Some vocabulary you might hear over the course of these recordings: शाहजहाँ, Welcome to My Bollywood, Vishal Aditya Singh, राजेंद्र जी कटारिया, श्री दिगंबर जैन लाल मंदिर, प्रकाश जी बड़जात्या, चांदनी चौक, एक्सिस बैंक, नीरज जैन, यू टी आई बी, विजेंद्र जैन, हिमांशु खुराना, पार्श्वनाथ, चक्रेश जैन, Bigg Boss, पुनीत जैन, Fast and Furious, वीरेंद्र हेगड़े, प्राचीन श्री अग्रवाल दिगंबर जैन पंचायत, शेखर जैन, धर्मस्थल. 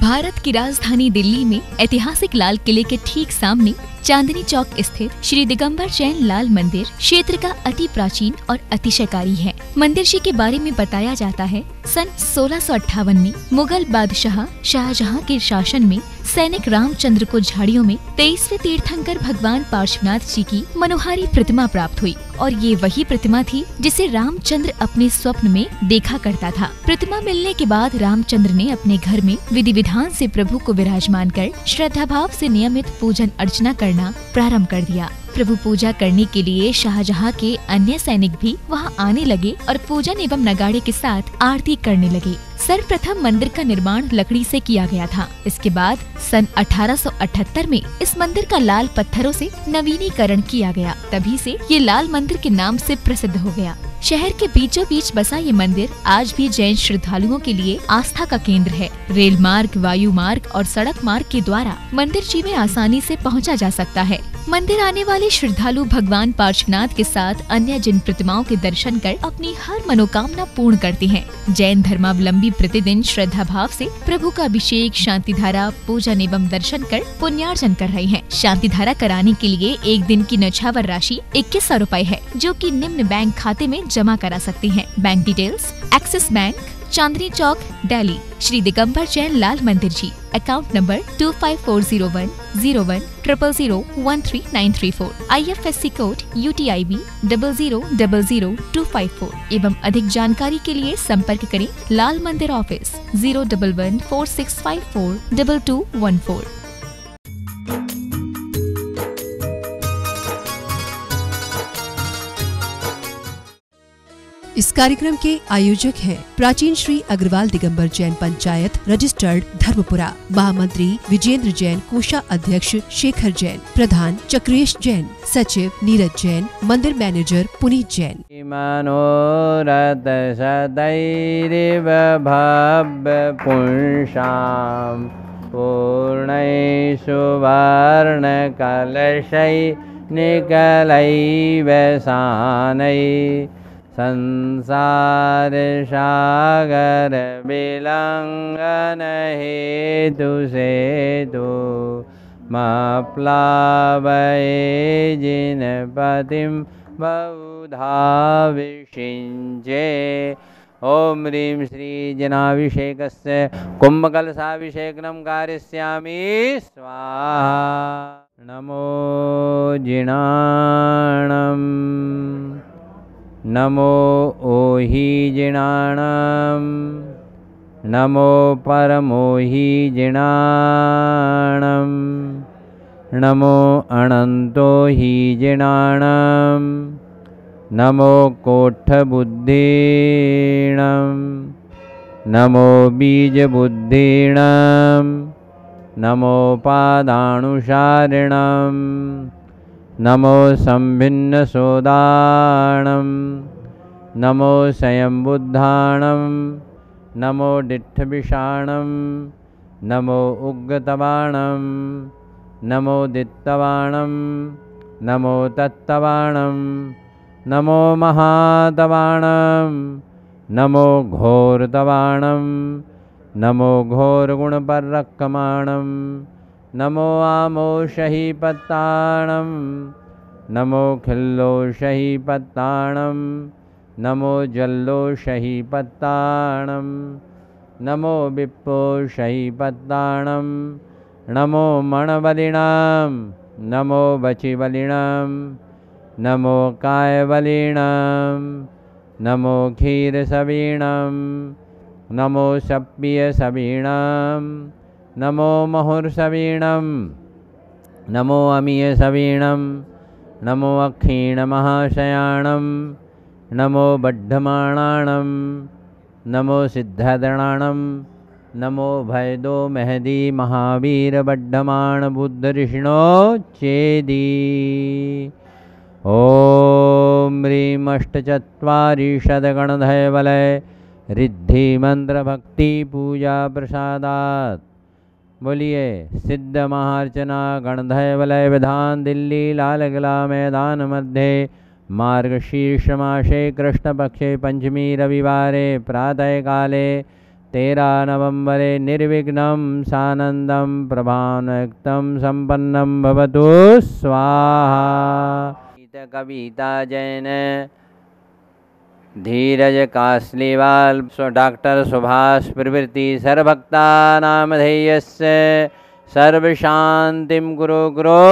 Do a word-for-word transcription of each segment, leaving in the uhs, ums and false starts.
भारत की राजधानी दिल्ली में ऐतिहासिक लाल किले के ठीक सामने चांदनी चौक स्थित श्री दिगंबर जैन लाल मंदिर क्षेत्र का अति प्राचीन और अतिशयकारी है। मंदिर जी के बारे में बताया जाता है सन सोलह सौ अट्ठावन में मुगल बादशाह शाहजहाँ के शासन में सैनिक रामचंद्र को झाड़ियों में तेईसवें तीर्थंकर भगवान पार्श्वनाथ जी की मनोहारी प्रतिमा प्राप्त हुई और ये वही प्रतिमा थी जिसे रामचंद्र अपने स्वप्न में देखा करता था। प्रतिमा मिलने के बाद रामचंद्र ने अपने घर में विधि विधान से प्रभु को विराजमान कर श्रद्धा भाव से नियमित पूजन अर्चना करना प्रारंभ कर दिया। प्रभु पूजा करने के लिए शाहजहाँ के अन्य सैनिक भी वहाँ आने लगे और पूजन एवं नगाड़े के साथ आरती करने लगे। सर्वप्रथम मंदिर का निर्माण लकड़ी से किया गया था। इसके बाद सन अठारह सौ अठहत्तर में इस मंदिर का लाल पत्थरों से नवीनीकरण किया गया। तभी से ये लाल मंदिर के नाम से प्रसिद्ध हो गया। शहर के बीचों बीच बसा ये मंदिर आज भी जैन श्रद्धालुओं के लिए आस्था का केंद्र है। रेल मार्ग, वायु मार्ग और सड़क मार्ग के द्वारा मंदिर जी में आसानी से पहुंचा जा सकता है। मंदिर आने वाले श्रद्धालु भगवान पार्श्वनाथ के साथ अन्य जिन प्रतिमाओं के दर्शन कर अपनी हर मनोकामना पूर्ण करते हैं। जैन धर्मावलंबी प्रतिदिन श्रद्धा भाव से प्रभु का अभिषेक, शांति धारा, पूजन एवं दर्शन कर पुण्यार्जन कर रहे हैं। शांति धारा कराने के लिए एक दिन की नौछावर राशि इक्कीस सौ रूपए है, जो कि निम्न बैंक खाते में जमा करा सकते हैं। Bank details एक्सिस बैंक, चांदनी चौक, Delhi. श्री दिगंबर जैन लाल मंदिर ji. Account number two five four zero one zero one triple zero one three nine three four. I F S C code यू टी आई बी double zero double zero two five four. एवं अधिक जानकारी के लिए संपर्क करें Lal Mandir office zero double one four six five four double two one four. इस कार्यक्रम के आयोजक हैं प्राचीन श्री अग्रवाल दिगंबर जैन पंचायत रजिस्टर्ड धर्मपुरा, महामंत्री विजेंद्र जैन, कोषा अध्यक्ष शेखर जैन, प्रधान चक्रेश जैन, सचिव नीरज जैन, मंदिर मैनेजर पुनीत जैन। मनोरथ सदैव भव्य पुरुषां पूर्णैः सुवर्ण कलशैः निकलैव सानैः संसार सागर विलंघन हेतु सेतु मप्लावये जिन पतिं बहुधा विषिञ्चे। ओम ह्रीं श्री जनाभिषेकस्य कुंभकलशाभिषेकं कारयामि स्वाहा। नमो जिनाणं नमो ओहि जिनाणं नमो परमोहि जिनाणं नमो अनंतो हि जिनाणं नमो कोट्ठबुद्धीणं नमो बीजबुद्धीणं नमो पादानुसारिणं नमो संभिन्न सोदाणं नमो स्वयंबुद्धाणं नमो डिठ्ठभिषाणं नमो उग्रतवाणं नमो दित्तवाणं नमो तत्तवाणं नमो महातवाणं नमो घोरतवाणं नमो घोरगुणपरक्कमाणं नमो आमोषहि पत्ताणं नमो खिल्लोषहि पत्ताणं नमो जल्लोषहि पत्ताणं नमो विप्पोषहि पत्ताणं नमो मणबलिनां नमो वचिबलिनां नमो कायबलिनां नमो क्षीरसवीणां नमो सप्पियसवीणां नमो महुर्सवीणं नमो अमीयसवीणं नमो अक्षीणमहाशयाणं नमो बड्ढमाणाणं नमो सिद्धदणाणं नमो भयदो महदी महावीरबड्ढमाण बुद्धऋषिणो चेदी। ॐ ह्रीं अष्टचत्वारिंशदगणधयवलय रिद्धि मंत्र भक्ति पूजा प्रसादात। बोलिए सिद्ध महार्चना गणधय वलय विधान दिल्ली लाल किला मैदान मध्ये मार्गशीर्ष मासे कृष्ण पक्षे पंचमी रविवारे प्रातः काले तेरह नवंबरे निर्विघ्नं सानंदं प्रभानक्तं संपन्नं भवतु स्वाहा। कविता जैन, धीरज कासलीवाल, डॉक्टर सुभाष प्रवृत्ति, सर्वभक्ता नामधेयस्य सर्वशांतिं गुरु गुरो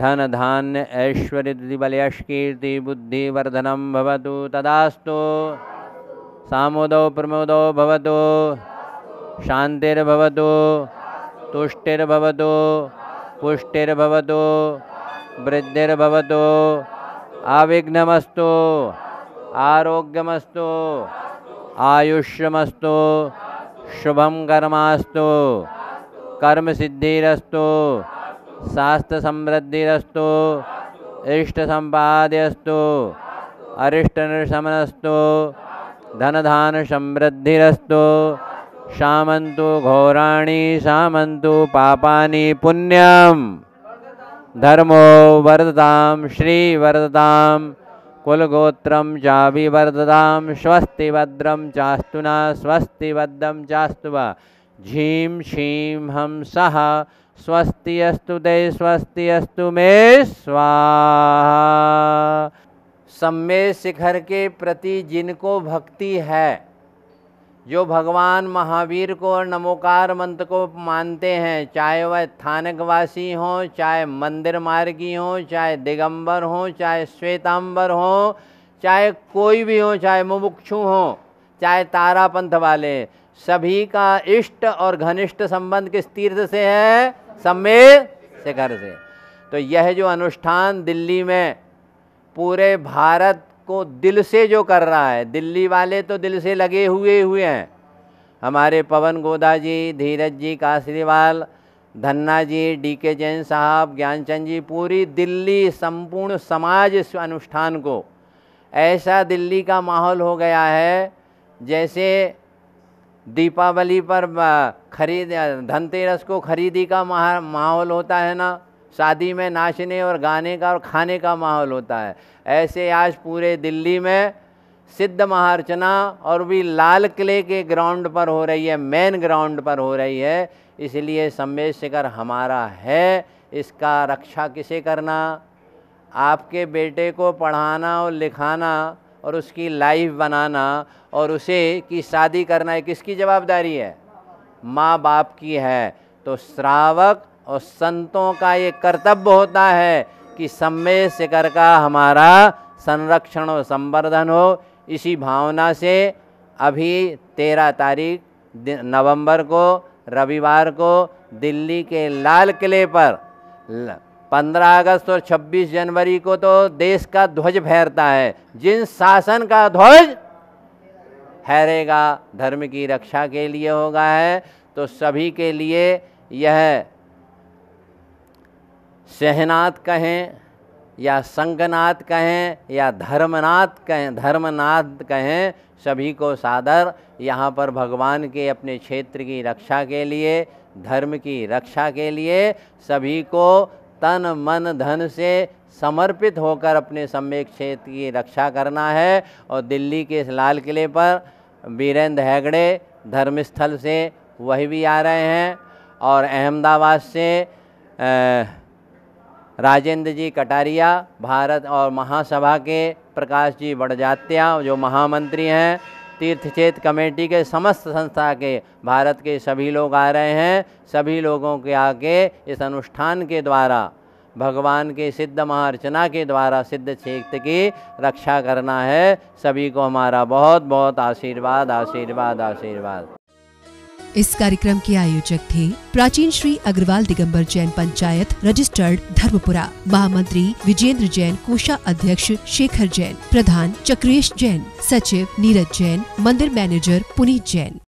धन धान्य ऐश्वर्य बल यश कीर्ति बुद्धिवर्धनं भवतु तदास्तु। सामोदो प्रमोदो भवतु, शांतिर्भवतु, तुष्टिर्भवतु, पुष्टिर्भवतु, वृद्धिर्भवतु, आविघ्नमस्तु, आरोग्यमस्तु, आयुष्यमस्तु, शुभं कर्मास्तु, कर्म सिद्धिरस्तु, शास्त्र समृद्धिरस्तु, इष्ट संपादयस्तु, अरिष्ट निशमनस्तु, धनधान समृद्धिरस्तु। शामन्तु घोराणि, शामन्तु पापानि, पुण्यं धर्मो वर्धतां, श्री वर्धतां, कुलगोत्रं चाभि वर्धतां, स्वस्ति भद्रं चास्तु ना स्वस्ति भद्रं चास्तु वा, झीं शीं हम सः स्वस्ति अस्तु ते स्वस्ति अस्तु मे स्वाहा। सम्मे शिखर के प्रति जिनको भक्ति है, जो भगवान महावीर को और नमोकार मंत्र को मानते हैं, चाहे वह थानकवासी हों, चाहे मंदिर मार्गी हों, चाहे दिगंबर हों, चाहे श्वेतांबर हों, चाहे कोई भी हो, चाहे मुमुक्षु हों, चाहे तारापंथ वाले, सभी का इष्ट और घनिष्ठ संबंध किस तीर्थ से है? सम्मे शिखर से। तो यह जो अनुष्ठान दिल्ली में पूरे भारत को दिल से जो कर रहा है, दिल्ली वाले तो दिल से लगे हुए हुए हैं, हमारे पवन गोदा जी, धीरज जी कासरीवाल, धन्ना जी, डी के जैन साहब, ज्ञानचंद जी, पूरी दिल्ली, संपूर्ण समाज इस अनुष्ठान को, ऐसा दिल्ली का माहौल हो गया है जैसे दीपावली पर खरीद धनतेरस को खरीदी का माहौल होता है ना, शादी में नाचने और गाने का और खाने का माहौल होता है, ऐसे आज पूरे दिल्ली में सिद्ध महार्चना और भी लाल किले के ग्राउंड पर हो रही है, मेन ग्राउंड पर हो रही है। इसलिए सम्मे शिखर हमारा है, इसका रक्षा किसे करना? आपके बेटे को पढ़ाना और लिखाना और उसकी लाइफ बनाना और उसे की शादी करना है, किसकी जवाबदारी है? माँ बाप की है। तो श्रावक और संतों का ये कर्तव्य होता है कि सम्मे शिखर का हमारा संरक्षण और संवर्धन हो। इसी भावना से अभी तेरह तारीख नवंबर को रविवार को दिल्ली के लाल किले पर, पंद्रह अगस्त और छब्बीस जनवरी को तो देश का ध्वज फहरता है, जिन शासन का ध्वज फहरेगा धर्म की रक्षा के लिए होगा है। तो सभी के लिए यह सहनाथ कहें या संगनाथ कहें या धर्मनाथ कहें, धर्मनाथ कहें, सभी को सादर यहाँ पर भगवान के अपने क्षेत्र की रक्षा के लिए, धर्म की रक्षा के लिए सभी को तन मन धन से समर्पित होकर अपने सम्मे क्षेत्र की रक्षा करना है। और दिल्ली के इस लाल किले पर वीरेंद्र हेगड़े धर्मस्थल से वही भी आ रहे हैं और अहमदाबाद से राजेंद्र जी कटारिया, भारत और महासभा के प्रकाश जी बड़जात्या जो महामंत्री हैं, तीर्थ क्षेत्र कमेटी के समस्त संस्था के भारत के सभी लोग आ रहे हैं। सभी लोगों के आगे इस अनुष्ठान के द्वारा भगवान के सिद्ध महार्चना के द्वारा सिद्ध क्षेत्र की रक्षा करना है। सभी को हमारा बहुत बहुत आशीर्वाद, आशीर्वाद, आशीर्वाद। इस कार्यक्रम के आयोजक थे प्राचीन श्री अग्रवाल दिगंबर जैन पंचायत रजिस्टर्ड धर्मपुरा, महामंत्री विजेंद्र जैन, कोषा अध्यक्ष शेखर जैन, प्रधान चक्रेश जैन, सचिव नीरज जैन, मंदिर मैनेजर पुनीत जैन।